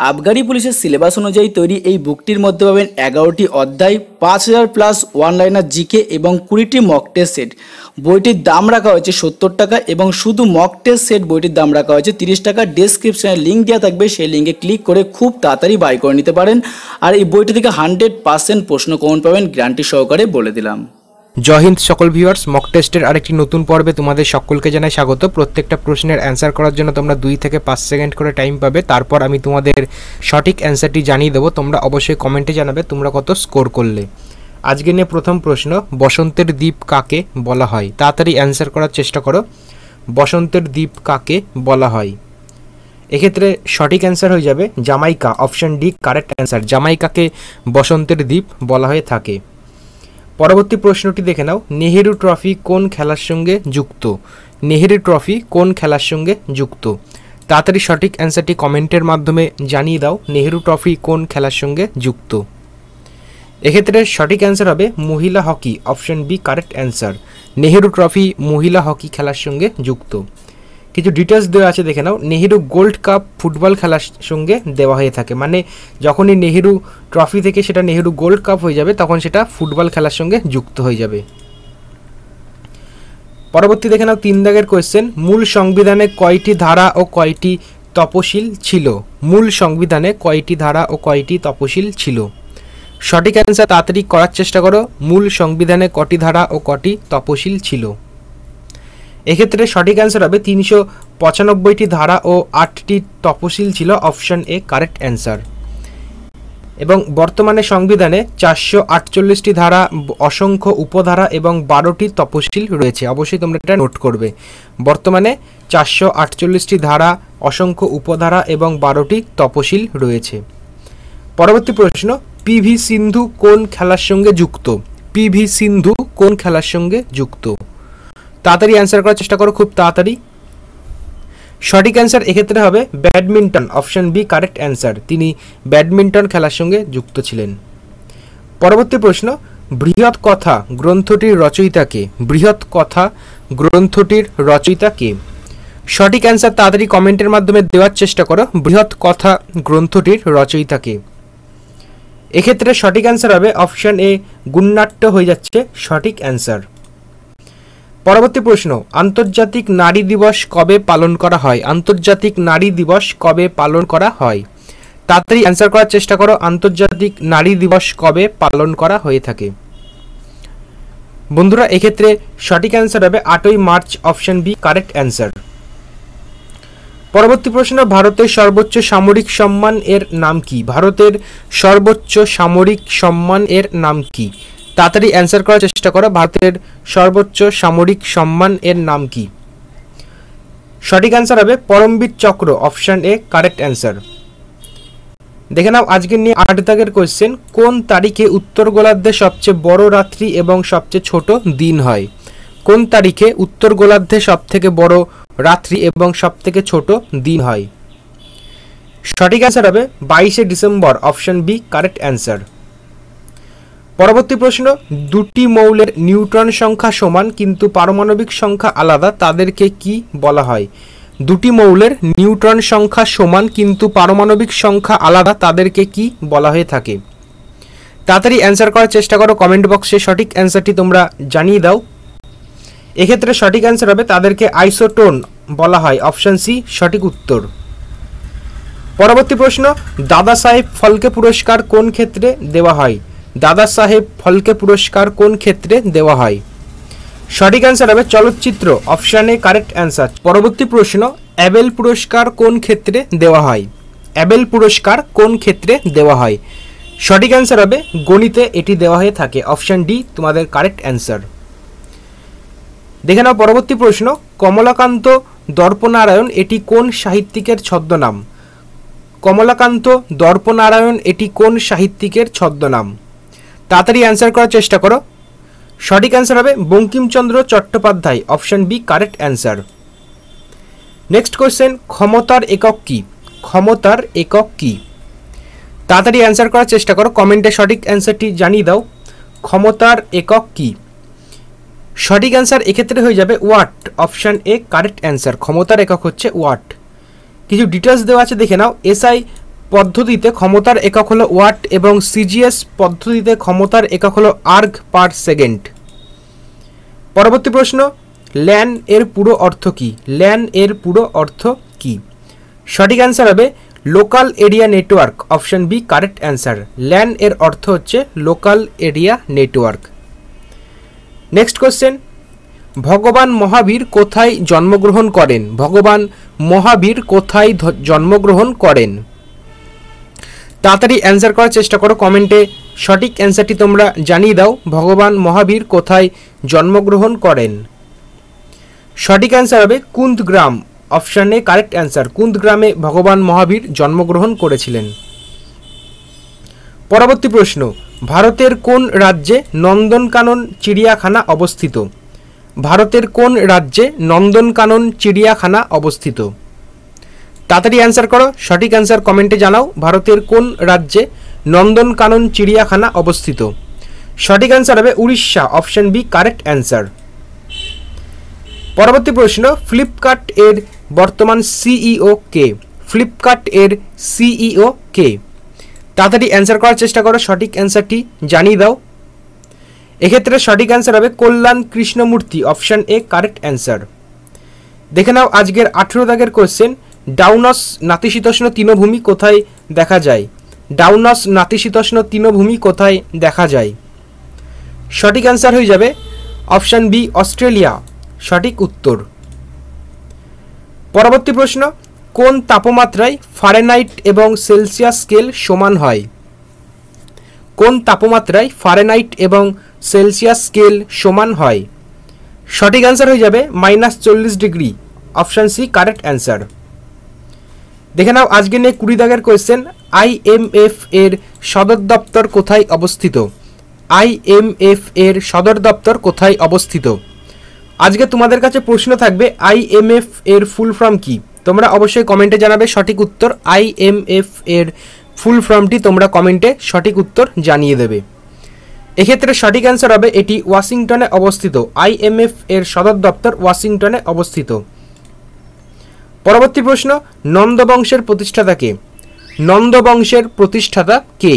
आबगारी police syllabus अनुयायी तैरी तो बुकटर मध्य पाबेन 11टी अध्याय 5000 प्लस वन लाइनार जिके एवं 20टी मक टेस्ट सेट। बोईटिर दाम रखा होयेछे 70 टाका एवं शुधु मक टेस्ट सेट बोईटिर दाम रखा होयेछे 30 टाका। डेस्क्रिप्शने लिंक देया थाकबे, सेई लिंके क्लिक करे खूब ताड़ाताड़ी बाई करे निते पारेन। आर एई बोईटी थेके 100% प्रश्न कमन पाबेन, ग्यारंटी सहकारे बोले दिलाम। जय हिंद सकल भिवार्स, मक टेस्टर आरेकटी नतून पर्वे तुम्हारे सकलके जानाई स्वागत। प्रत्येकटा प्रश्नेर अन्सार करार जोन्नो तोमरा 2 थेके 5 सेकेंड करे टाइम पाबे, तारपर आमी तुम्हादेर सठिक अन्सारटी जानिये देबो। तोमरा अवश्यई कमेंटे जानाबे तोमरा कत स्कोर करले। आजके निये प्रथम प्रश्न, बसंतेर द्वीप काके बला हय? ताड़ाताड़ी अन्सार करार चेष्टा करो। बसंतेर द्वीप काके बला हय? एक क्षेत्र में सठिक अन्सार हये जाबे जामाइका, अपशन डी कारेक्ट अन्सार। जामाइकाके बसंतेर द्वीप बला हये थाके। परवर्ती प्रश्नटी देखे नाओ, नेहरू ट्रफी कोन खेलार संगे जुक्त? नेहरू ट्रफी कोन खेलार संगे जुक्त? ताड़ाताड़ी सठिक अन्सारटी कमेंटेर माध्यमे जानिये दाओ। नेहरू ट्रफी कोन खेलार संगे जुक्त? एक क्षेत्रे सठिक अन्सार हबे महिला हकी, अपशन बी कारेक्ट अन्सार। नेहरू ट्रफी महिला हकी खेलार संगे जुक्त। किछु डिटेल्स देवा आछे देखे नाओ, नेहरू गोल्ड कप फुटबल खेलार संगे देवा हये थाके। माने जखोनी नेहरू ट्रफी थेके सेटा नेहरू गोल्ड कप हये जाबे तखन सेटा फुटबल खेलार संगे जुक्त हये जाबे। परवर्ती देखे नाओ 3 दागेर क्वेश्चन, मूल संविधाने कयटी धारा ओ कयटी तपशिल छिलो? मूल संविधाने कयटी धारा ओ कयटी तपशिल छिलो? सठिक आंसर ताड़ाताड़ी करार चेष्टा करो। मूल संविधाने कयटी धारा ओ कयटी तपशिल छिलो? एक क्षेत्र सठिक आंसर है 395टी धारा और 8टी तपशिल छिलो, अपशन ए कारेक्ट आंसर। एवं बर्तमाने संविधाने 448टी धारा, असंख्य उपधारा एवं 12टी तपशिल रयेछे। अवश्य तोमरा नोट करबे, बर्तमाने 448टी धारा, असंख्य उपधारा एवं 12टी तपशिल रयेछे। परवर्ती प्रश्न, पीवी सिंधु कोन खेलार संगे जुक्त? पीवी सिंधु कोन खेलार संगे जुक्त? ताड़ाताड़ी आंसर करार चेष्टा करो खूब ताड़ाताड़ी। सठिक आंसर एक क्षेत्र में badminton, option B correct answer. तिनी बैडमिंटन खेलार संगे जुक्त छिलेन। परवर्ती प्रश्न, बृहत् कथा ग्रंथटिर रचयिता के? बृहत् कथा ग्रंथटिर रचयिता के? सठिक आंसर ताड़ाताड़ी कमेंटेर माध्यमे देवार चेष्टा करो। बृहत् कथा ग्रंथटिर रचयिता के? एक क्षेत्र सठिक आंसर हबे अपशन ए गुणनाट्य हये जाच्छे सठिक आंसर। परवर्ती प्रश्न, आंतर्जातिक नारी दिवस कबे पालन करा हय? आंतर्जातिक नारी दिवस कबे पालन करा हय? ताड़ाताड़ी आंसर करार चेष्टा करो। आंतर्जातिक नारी दिवस कबे पालन करा हये थाके? बंधुरा एक क्षेत्रे सठिक आंसर हबे 8 March, option B correct answer. परवर्ती प्रश्न, भारतेर सर्वोच्च सामरिक सम्मान एर नाम की? भारतेर सर्वोच्च सामरिक सम्मान एर नाम की? ताड़ाताड़ी आंसर करार चेष्टा करो। भारतेर सर्वोच्च सामरिक सम्मान एर नाम की? सठिक आंसर हबे परमवीर चक्र, अपशन ए कारेक्ट आंसर। देखे नाओ आजके निये 8 दागेर क्वेश्चन, कोन तारीखे उत्तर गोलार्धे सबचेये बड़ो रात्रि एवं सबचेये छोटो दिन हय? कोन तारीखे उत्तर गोलार्धे सबथेके बड़ो रात्रि एवं सबथेके छोटो दिन हय? सठिक आंसर हबे 22 December, option B correct answer. परवर्ती प्रश्न, दुटी मौलेर न्यूट्रन संख्या समान किन्तु पारमाणविक संख्या आलादा, तादेरके की बला हय? दुटी मौलेर न्यूट्रन संख्या समान किन्तु पारमाणविक संख्या आलादा, तादेरके की बला हये थाके? ताड़ाताड़ी आंसर करार चेष्टा करो। कमेंट बक्से सठिक आंसरटी तोमरा जानिये दाओ। एक क्षेत्रे सठिक आंसर हबे तादेरके आइसोटोन बला हय, अपशन सी सठिक उत्तर। परवर्ती प्रश्न, दादा साहेब फल्के पुरस्कार कोन क्षेत्रे देवा हय? दादा साहेब फल्के पुरस्कार कोन क्षेत्रे देवा हय? सठिक आंसर हबे चलचित्र, अपशन ए कारेक्ट आंसर। परवर्ती प्रश्न, एबेल पुरस्कार कोन क्षेत्रे देवा हय? एबेल पुरस्कार कोन क्षेत्रे देवा हय? सठिक आंसर हबे गणिते एटी देवा हये थाके, अपशन डी तुम्हादेर कारेक्ट आंसर। देखे नाओ परवर्ती प्रश्न, कमलाकान्त दर्पनारायण एटी कोन साहित्यिकेर छद्मनाम? कमलाकान्त दर्पनारायण एटी कोन साहित्यिकेर छद्मनाम? ताड़ाताड़ी आंसर करार चेष्टा करो। सठिक आंसर हबे Bankimchandra Chattopadhyay, option B correct answer. Next question, क्षमतार एकक की? क्षमतार एकक की? ताड़ाताड़ी आंसर करार चेष्टा करो। कमेंटे सठिक आंसरटी जानिये दाओ। क्षमतार एकक की? सठिक आंसर एक क्षेत्रे हये जाबे वाट, अपशन ए कारेक्ट आंसर। क्षमतार एकक हच्छे वाट। किछु डिटेल्स देवा आछे देखे नाओ, एसआई पद्धतिते क्षमतार एकक हलो वाट एवं सीजीएस पद्धतिते क्षमतार एकक हलो आर्ग पर सेकेंड। परवर्ती प्रश्न लैन एर पुरो अर्थ की। लैन एर पुरो अर्थ की सठिक आंसर हबे local area network option B correct answer. LAN एर अर्थ होच्छे local area network. Next question भगवान महावीर कोथाय जन्मग्रहण करें। भगवान महावीर कोथाय जन्मग्रहण करें। ताड़ाताड़ी आंसर करार चेष्टा करो कमेंटे सठिक आंसरटी तोमरा जानिए दाओ। भगवान महावीर कोथाय जन्मग्रहण करें सठिक आंसर हबे Kundagram option A correct answer. कुंदग्रामे भगवान महावीर जन्मग्रहण करेछिलेन। परवर्ती प्रश्न भारतेर कोन राज्ये नंदनकानन चिड़ियाखाना अवस्थित। भारतेर कोन राज्ये नंदनकानन चिड़ियाखाना अवस्थित। ताड़ाताड़ी आंसर करो सठिक आंसर कमेंटे जानाओ। भारतेर कोन राज्ये नंदनकानन चिड़ियाखाना अवस्थित सठिक आंसर हबे Orissa option B correct answer. परवर्ती प्रश्न फ्लिपकार्ट एर बर्तमान सीईओ के। फ्लिपकार्ट एर सीईओ के ताड़ाताड़ी आंसर करार चेष्टा करो सठिक आंसरटी जानिए दाओ। एक क्षेत्र में सठिक आंसर है Kalyan Krishnamurthy option A correct answer. देखे नाओ आज के 18 दागेर क्वेश्चन डाउनस नातिशीतोष्ण तृणभूमि कोथाय देखा जाए। डाउनस नातिशीतोष्ण तृणभूमि कोथाय देखा जाए सठिक आंसर हो जाए ऑप्शन बी ऑस्ट्रेलिया सठिक उत्तर। परवर्ती प्रश्न कोन तापमात्राय फारेनहाइट एवं सेल्सियास स्केल समान है। कोन तापमात्राय फारेनहाइट एवं सेल्सियास स्केल समान है सठिक आंसर हो जाए -40 degree option C correct answer. देखे नाओ आज के ने 20 दागेर क्वेश्चन आईएमएफ एर सदर दफ्तर कोथाय अवस्थित। आईएमएफ एर सदर दफ्तर कोथाय अवस्थित आज के तुम्हारे काछे प्रश्न थाकबे आईएमएफ एर फुल फर्म की। तोमरा अवश्य कमेंटे जानाबे सठिक उत्तर आईएमएफ एर फुल फर्मटी तोमरा कमेंटे सठिक उत्तर जानिए देबे। एक क्षेत्रे सठिक आंसर हबे एटी वाशिंगटने अवस्थित। आईएमएफ एर सदर दफ्तर वाशिंगटने अवस्थित। परवर्ती प्रश्न नंदवंशेर प्रतिष्ठाता के। नंदवंशेर प्रतिष्ठाता के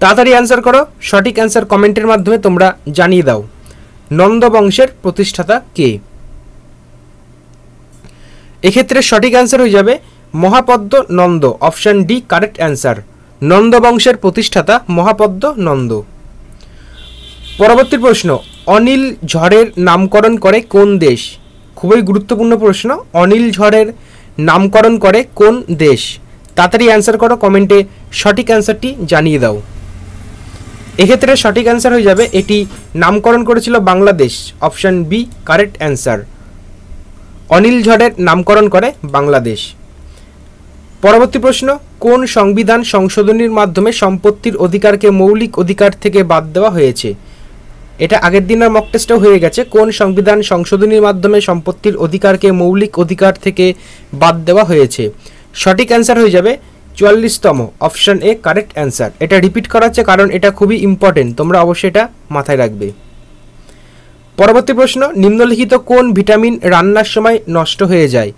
ताड़ाताड़ी आंसर करो सठिक आंसर कमेंटेर माध्यमे तोमरा जानिए दाओ। नंदवंशेर प्रतिष्ठाता के एक क्षेत्र में सठिक आंसर हो जाए Mahapadma Nanda option D correct answer. नंदवंशेर प्रतिष्ठाता महापद्म नंद। परवर्ती प्रश्न अनिल झड़ेर नामकरण करे कौन देश। खूब ही गुरुत्वपूर्ण प्रश्न अनिल झड़ेर नामकरण करे कौन देश। ताड़ाताड़ी आंसर करो कमेंटे सठिक आंसरटी जानिए दाओ। एक क्षेत्र में सठिक आंसर हो जाए एटी नामकरण करेछिलो Bangladesh option B correct answer. Anil झड़ेर नामकरण करे बांग्लादेश। परवर्ती प्रश्न कौन संविधान संशोधनेर माध्यमे सम्पत्तिर अधिकार के मौलिक अधिकार थेके बाद देवा हयेछे। एटा आगेर दिनेर मक टेस्टे हये गेछे। कौन संविधान संशोधनेर माध्यमे सम्पत्तिर अधिकार के मौलिक अधिकार थेके बाद देवा हयेछे सठिक आंसर हो जाए 44तम ऑप्शन ए करेक्ट आंसर। एटा रिपिट करा हच्छे कारण एटा खूबई इम्पोर्टेंट तोमरा अवश्य एटा माथाय राखबे। परवर्ती प्रश्न निम्नलिखित तो कोन भिटामिन रान्नार समय नष्ट हो जाए।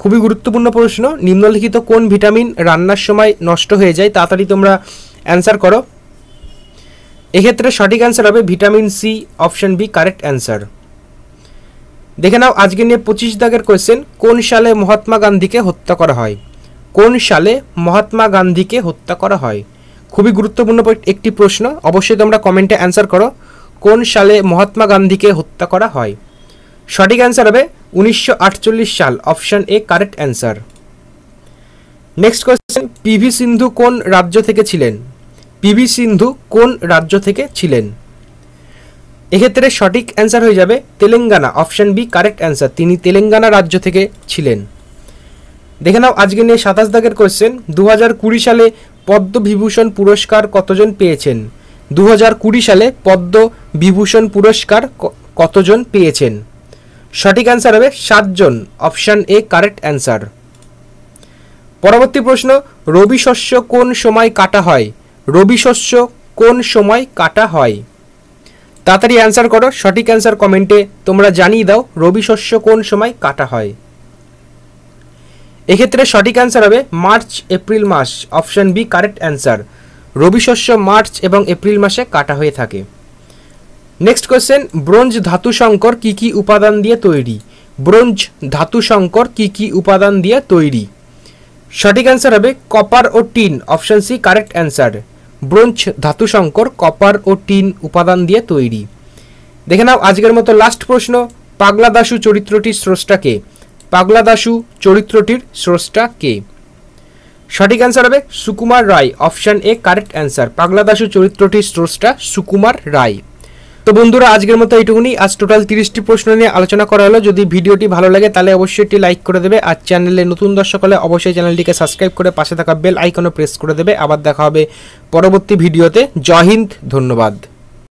खूबी गुरुत्वपूर्ण प्रश्न निम्नलिखित तो कोन भिटामिन रान्नार समय नष्ट हो जाए ताड़ाताड़ी तोमरा आंसर करो। एक क्षेत्र में सठिक आंसर हबे vitamin C option B correct answer. देखे नाओ आज के 25 दागेर क्वेश्चन कोन साले महात्मा गांधी के हत्या करा हय। कोन साले महात्मा गांधी के हत्या करा हय खूबी गुरुत्वपूर्ण एक प्रश्न अवश्य तोमरा कमेंटे आंसर करो। कौन साले महात्मा गांधी के हत्या करा हय सठिक आंसर हबे 1948 साल option A correct answer. Next question PV Sindhu कोन राज्य थेके छिलेन। पीवी सिंधु कोन राज्य थेके छिलेन एक क्षेत्रे सठिक आंसर हो जाए Telangana option B correct answer. तिनी तेलेंगाना राज्य थेके छिलेन। देखे नाओ आज के 27 दागेर क्वेश्चन 2020 साले पद्मविभूषण पुरस्कार कतजन पेयेछेन। 2020 साले पद्म विभूषण पुरस्कार कतजन पेयेछेन सठिक आंसर हबे 7 जन ऑप्शन ए करेक्ट आंसर। परवर्ती प्रश्न रबि शस्य कोन समय काटा हय। रबि शस्य कोन समय काटा हय ताड़ाताड़ी आंसर करो सठिक आंसर कमेंटे तोमरा जानिए दाओ। रबि शस्य कोन समय काटा हय एक क्षेत्र सठिक आंसर है मार्च एप्रिल मास ऑप्शन बी करेक्ट आंसर। रबि शस्य मार्च एवं एप्रिल मासे काटा हुए थाके। नेक्स्ट क्वेश्चन ब्रोंज धातु संकर की उपादान दिए तैरी। ब्रोंज धातु संकर की उपादान दिए तैरी सठिक आंसर है कपार और tin option C correct answer. Bronze धातु संकर कपार और टिन उपादान दिए तैरी। देखे नाओ आजकेर मतो लास्ट प्रश्न पागला दाशु चरित्रटिर स्रष्टा के। पागला दाशु चरित्रटिर स्रष्टा के सठिक आंसर है Sukumar Ray option A correct answer. Pagla Dashu चरित्रटिर स्रष्टा सुकुमार राय। तो बंधुरा आजकेर मतो एइटुकुनी। आज टोटाल 30टी प्रश्न निये आलोचना करा हलो। जदि भिडियोटी भालो लागे ताहले अवश्यई एकटी लाइक करे देबे और चैनेले नतुन दर्शक हले अवश्यई चैनलटिके सबस्क्राइब करे पाशे थाका बेल आइकने प्रेस करे देबे। आबार देखा हबे परबर्ती भिडियोते। जय हिंद, धन्यवाद।